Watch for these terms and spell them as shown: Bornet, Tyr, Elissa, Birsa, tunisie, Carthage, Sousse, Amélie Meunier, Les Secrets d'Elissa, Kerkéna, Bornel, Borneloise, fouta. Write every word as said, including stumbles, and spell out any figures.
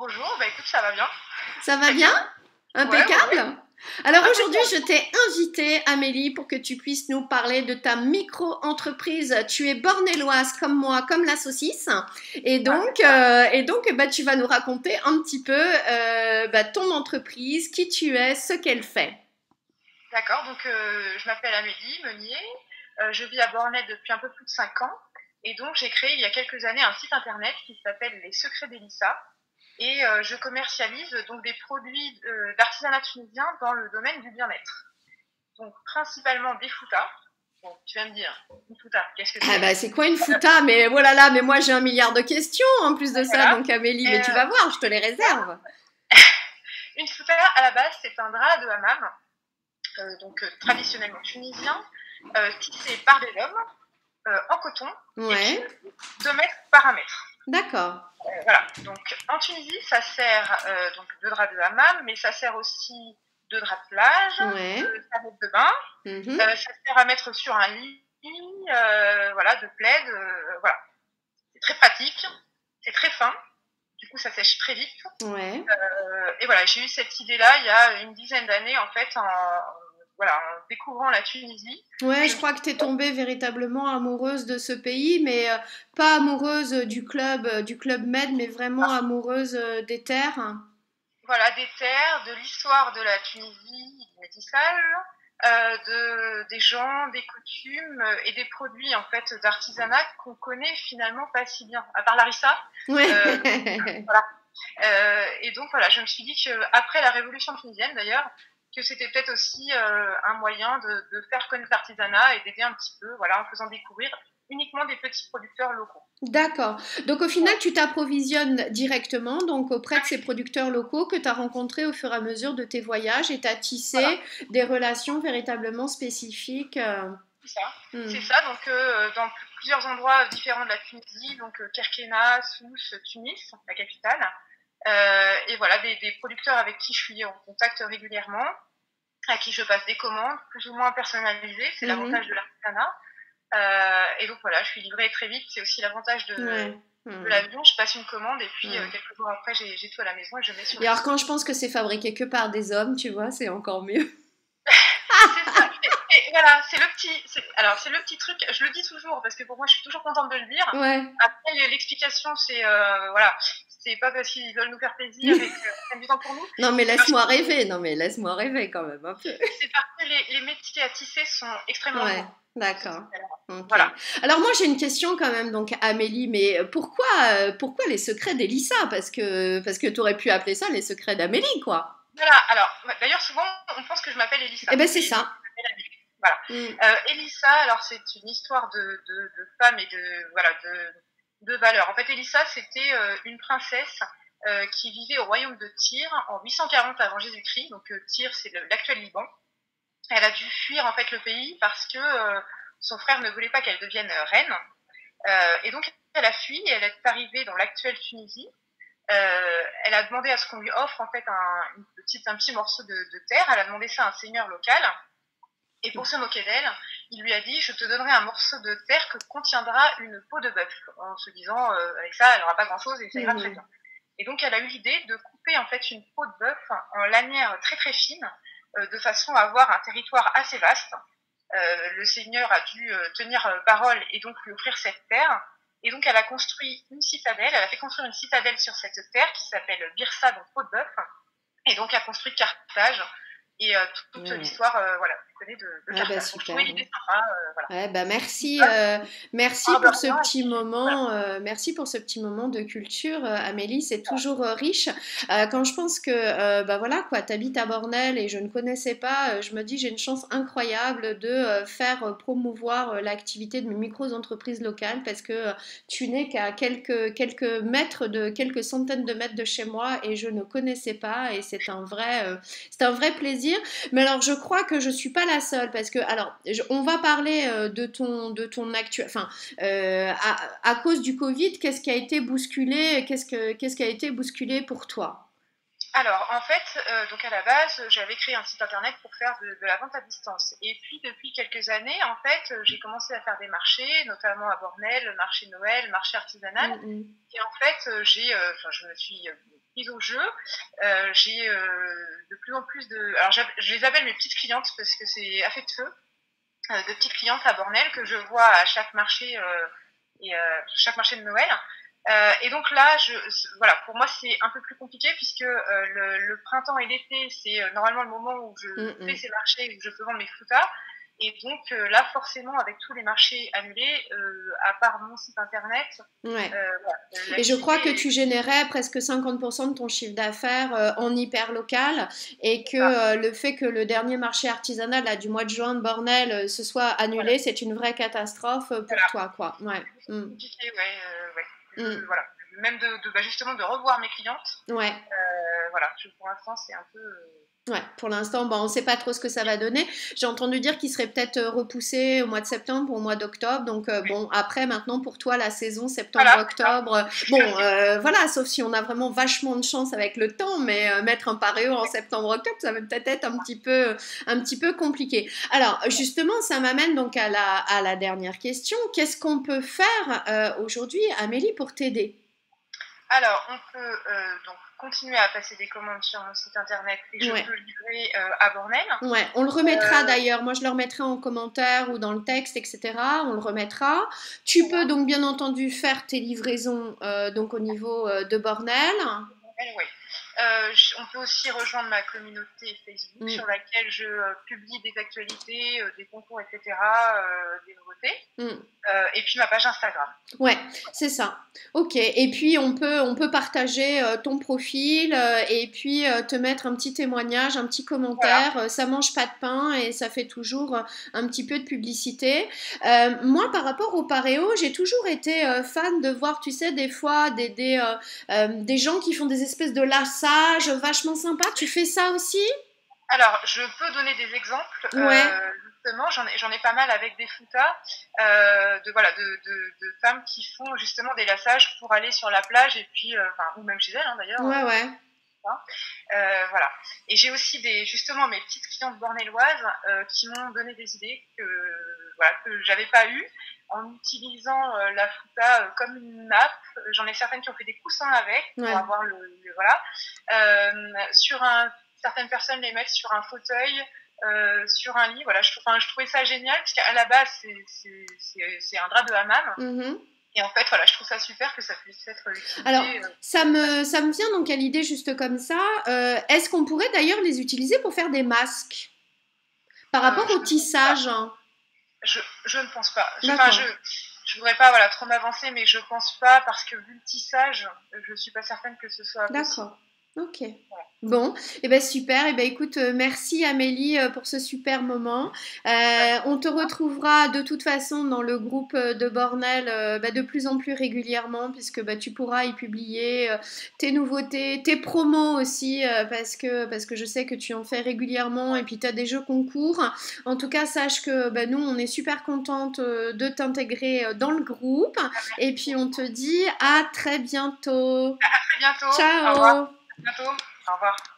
Bonjour, bah écoute, ça va bien. Ça va bien? Impeccable. Ouais, ouais, ouais. Alors aujourd'hui, je t'ai invitée, Amélie, pour que tu puisses nous parler de ta micro-entreprise. Tu es borneloise comme moi, comme la saucisse. Et donc, euh, et donc bah, tu vas nous raconter un petit peu euh, bah, ton entreprise, qui tu es, ce qu'elle fait. D'accord, donc euh, je m'appelle Amélie Meunier, euh, je vis à Bornet depuis un peu plus de cinq ans. Et donc j'ai créé il y a quelques années un site internet qui s'appelle Les Secrets d'Elissa. Et euh, je commercialise donc des produits euh, d'artisanat tunisien dans le domaine du bien-être. Donc principalement des foutas. Bon, tu vas me dire, une fouta, qu'est-ce que c'est? Ah bah c'est quoi une fouta? Mais voilà là, mais moi j'ai un milliard de questions en plus de voilà. ça, donc Amélie, et mais euh... tu vas voir, je te les réserve. Une fouta, à la base, c'est un drap de hammam, euh, donc euh, traditionnellement tunisien, euh, tissé par des hommes, euh, en coton, ouais. et puis, deux mètres par un mètre. D'accord. Euh, voilà, donc en Tunisie, ça sert euh, donc, de drap de hammam, mais ça sert aussi de drap de plage, ouais. de serviette de bain, mm-hmm. euh, ça sert à mettre sur un lit, euh, voilà, de plaid, euh, voilà. C'est très pratique, c'est très fin, du coup ça sèche très vite. Ouais. Euh, et voilà, j'ai eu cette idée-là il y a une dizaine d'années, en fait, en, voilà, en découvrant la Tunisie. Ouais, je crois que tu es tombée véritablement amoureuse de ce pays, mais euh, pas amoureuse du club, du club Med, mais vraiment ah. amoureuse euh, des terres. Voilà, des terres, de l'histoire de la Tunisie médicale, euh, de, des gens, des coutumes et des produits en fait d'artisanat qu'on connaît finalement pas si bien, à part l'harissa. Ouais. Euh, voilà. euh, et donc voilà, je me suis dit qu'après la révolution tunisienne d'ailleurs, que c'était peut-être aussi euh, un moyen de, de faire connaître l'artisanat et d'aider un petit peu, voilà, en faisant découvrir uniquement des petits producteurs locaux. D'accord. Donc au final, tu t'approvisionnes directement donc, auprès de ces producteurs locaux que tu as rencontrés au fur et à mesure de tes voyages et tu as tissé voilà. des relations véritablement spécifiques. Euh... C'est ça. Hmm. C'est ça. Donc euh, dans plusieurs endroits différents de la Tunisie, donc euh, Kerkéna, Sousse, Tunis, la capitale. Euh, et voilà, des, des producteurs avec qui je suis en contact régulièrement, à qui je passe des commandes, plus ou moins personnalisées, c'est mmh. l'avantage de l'artisanat. Euh, et donc voilà, je suis livrée très vite, c'est aussi l'avantage de... Mmh. Mmh. de l'avion, je passe une commande et puis mmh. euh, quelques jours après, j'ai tout à la maison et je mets sur... Et alors quand je pense que c'est fabriqué que par des hommes, tu vois, c'est encore mieux. C'est ça. Et voilà, c'est le petit, alors c'est le petit truc, je le dis toujours parce que pour moi je suis toujours contente de le dire. Ouais. Après l'explication c'est euh, voilà, c'est pas parce qu'ils veulent nous faire plaisir et que c'est du temps pour nous. Non mais laisse-moi rêver, non mais laisse-moi rêver quand même un peu. C'est parce que les, les métiers à tisser sont extrêmement ouais. longs. D'accord. Okay. Voilà. Alors moi j'ai une question quand même donc Amélie, mais pourquoi euh, pourquoi les secrets d'Elissa, parce que parce que tu aurais pu appeler ça les secrets d'Amélie quoi. Voilà. Alors d'ailleurs souvent on pense que je m'appelle Elissa. Eh ben c'est ça. Voilà. Mm. Euh, Elissa, alors c'est une histoire de, de, de femme et de, voilà, de, de valeur. En fait, Elissa, c'était euh, une princesse euh, qui vivait au royaume de Tyr en huit cent quarante avant Jésus-Christ. Donc, euh, Tyr, c'est l'actuel Liban. Elle a dû fuir en fait le pays parce que euh, son frère ne voulait pas qu'elle devienne reine. Euh, et donc, elle a fui et elle est arrivée dans l'actuelle Tunisie. Euh, elle a demandé à ce qu'on lui offre en fait un, une petite, un petit morceau de, de terre. Elle a demandé ça à un seigneur local. Et pour se moquer d'elle, il lui a dit « Je te donnerai un morceau de terre que contiendra une peau de bœuf », en se disant euh, avec ça, elle n'aura pas grand-chose et ça ira mmh. très bien. Et donc, elle a eu l'idée de couper en fait une peau de bœuf en lanières très très fines, euh, de façon à avoir un territoire assez vaste. Euh, le seigneur a dû euh, tenir parole et donc lui offrir cette terre. Et donc, elle a construit une citadelle, elle a fait construire une citadelle sur cette terre qui s'appelle Birsa, donc peau de bœuf, et donc a construit Carthage. Et euh, toute, toute mmh. l'histoire, euh, voilà, vous connaissez de, de Carthage. Ah bah, super. Donc, je trouvais sympa, euh, voilà. Ouais, bah, merci, euh, merci ah, pour bah, ce bah, petit bah, moment, bah. Euh, merci pour ce petit moment de culture, euh, Amélie. C'est toujours euh, riche. Euh, quand je pense que, euh, bah voilà, quoi, t'habites à Bornel et je ne connaissais pas, euh, je me dis j'ai une chance incroyable de euh, faire euh, promouvoir euh, l'activité de mes micro-entreprises locales parce que euh, tu n'es qu'à quelques quelques mètres de quelques centaines de mètres de chez moi et je ne connaissais pas et c'est un vrai, euh, c'est un vrai plaisir. Mais alors je crois que je suis pas la seule parce que alors je, on va parler euh, de ton de ton actuel enfin euh, à, à cause du Covid, qu'est-ce qui a été bousculé qu'est-ce que qu'est-ce qui a été bousculé pour toi? Alors, en fait, euh, donc à la base, j'avais créé un site internet pour faire de, de la vente à distance. Et puis, depuis quelques années, en fait, j'ai commencé à faire des marchés, notamment à Bornet, le marché Noël, le marché artisanal. Mmh. Et en fait, j'ai, euh, enfin, je me suis prise au jeu. Euh, j'ai euh, de plus en plus de... Alors, je les appelle mes petites clientes parce que c'est affectueux. Euh, de petites clientes à Bornet que je vois à chaque marché, euh, et, euh, chaque marché de Noël. Euh, et donc là, je, voilà, pour moi, c'est un peu plus compliqué puisque euh, le, le printemps et l'été, c'est euh, normalement le moment où je mmh, fais ces marchés, où je peux vendre mes foutards. Et donc euh, là, forcément, avec tous les marchés annulés, euh, à part mon site internet... Ouais. Euh, voilà, et je crois que tu générais presque cinquante pour cent de ton chiffre d'affaires euh, en hyper local et que euh, le fait que le dernier marché artisanal là, du mois de juin de Bornet euh, se soit annulé, voilà, c'est une vraie catastrophe pour voilà, toi, quoi. Ouais. C'est compliqué, mmh, ouais, euh, ouais. Mmh. Voilà, même de, de bah justement de revoir mes clientes. Ouais. Euh, voilà, pour l'instant c'est un peu. Ouais, pour l'instant, bon, on ne sait pas trop ce que ça va donner. J'ai entendu dire qu'il serait peut-être repoussé au mois de septembre ou au mois d'octobre. Donc, euh, oui, bon, après, maintenant, pour toi, la saison septembre-octobre... Voilà. Bon, euh, voilà, sauf si on a vraiment vachement de chance avec le temps, mais euh, mettre un paréo en septembre-octobre, ça va peut-être être un petit peu, un petit peu compliqué. Alors, justement, ça m'amène donc à la, à la dernière question. Qu'est-ce qu'on peut faire euh, aujourd'hui, Amélie, pour t'aider ? Alors, on peut euh, donc continuer à passer des commandes sur mon site internet et je ouais, peux livrer euh, à Bornet. Ouais, on le remettra euh... d'ailleurs. Moi, je le remettrai en commentaire ou dans le texte, et cetera. On le remettra. Tu ouais, peux donc bien entendu faire tes livraisons euh, donc au niveau euh, de Bornet. Oui. Euh, on peut aussi rejoindre ma communauté Facebook mmh, sur laquelle je euh, publie des actualités, euh, des concours, et cetera, euh, des nouveautés. Mmh. Euh, et puis ma page Instagram. Ouais, c'est ça. Ok. Et puis on peut, on peut partager euh, ton profil euh, et puis euh, te mettre un petit témoignage, un petit commentaire. Voilà. Euh, ça mange pas de pain et ça fait toujours euh, un petit peu de publicité. Euh, moi, par rapport au paréo, j'ai toujours été euh, fan de voir, tu sais, des fois des, des, euh, euh, des gens qui font des espèces de lassage vachement sympa. Tu fais ça aussi? Alors, je peux donner des exemples. Ouais. Euh, justement, j'en ai, j'en ai pas mal avec des foutas euh, de, voilà, de, de, de femmes qui font justement des lassages pour aller sur la plage et puis, euh, enfin, ou même chez elles hein, d'ailleurs. Ouais, euh, ouais. Euh, voilà. Et j'ai aussi des, justement mes petites clientes borneloises euh, qui m'ont donné des idées que, voilà, que j'avais pas eues en utilisant euh, la fouta euh, comme une nappe. J'en ai certaines qui ont fait des coussins avec pour ouais, avoir le, le voilà. Euh, sur un, certaines personnes les mettent sur un fauteuil, euh, sur un lit. Voilà, je, enfin, je trouvais ça génial parce qu'à la base c'est un drap de hammam. Mm-hmm. Et en fait, voilà, je trouve ça super que ça puisse être utilisé. Alors, ça me, ça me vient donc à l'idée juste comme ça. Euh, Est-ce qu'on pourrait d'ailleurs les utiliser pour faire des masques par rapport euh, au tissage hein. je, je ne pense pas. Je, je, je voudrais pas voilà, trop m'avancer, mais je ne pense pas parce que vu le tissage, je ne suis pas certaine que ce soit possible. D'accord. Ok. Bon, et eh ben super. Et eh ben écoute, merci Amélie pour ce super moment. Euh, on te retrouvera de toute façon dans le groupe de Bornet euh, bah, de plus en plus régulièrement puisque bah, tu pourras y publier euh, tes nouveautés, tes promos aussi euh, parce que parce que je sais que tu en fais régulièrement et puis tu as des jeux concours. En tout cas, sache que bah, nous on est super contente euh, de t'intégrer euh, dans le groupe et puis on te dit à très bientôt. À très bientôt. Ciao. Au revoir. À bientôt. Au revoir.